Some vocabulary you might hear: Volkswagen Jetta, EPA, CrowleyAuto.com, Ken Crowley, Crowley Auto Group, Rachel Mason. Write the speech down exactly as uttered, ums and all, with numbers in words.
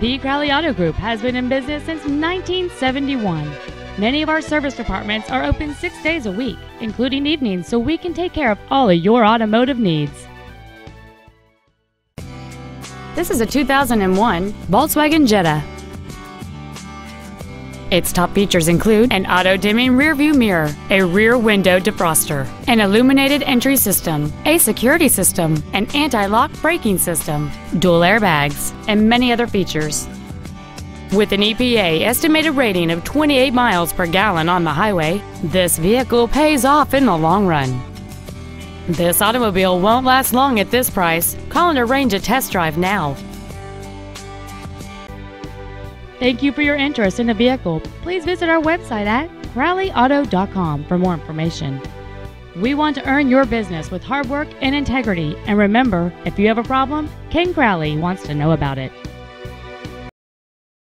The Crowley Auto Group has been in business since nineteen seventy-one. Many of our service departments are open six days a week, including evenings, so we can take care of all of your automotive needs. This is a two thousand one Volkswagen Jetta. Its top features include an auto-dimming rearview mirror, a rear window defroster, an illuminated entry system, a security system, an anti-lock braking system, dual airbags, and many other features. With an E P A estimated rating of twenty-eight miles per gallon on the highway, this vehicle pays off in the long run. This automobile won't last long at this price. Call and arrange a test drive now. Thank you for your interest in the vehicle. Please visit our website at Crowley Auto dot com for more information. We want to earn your business with hard work and integrity. And remember, if you have a problem, Ken Crowley wants to know about it.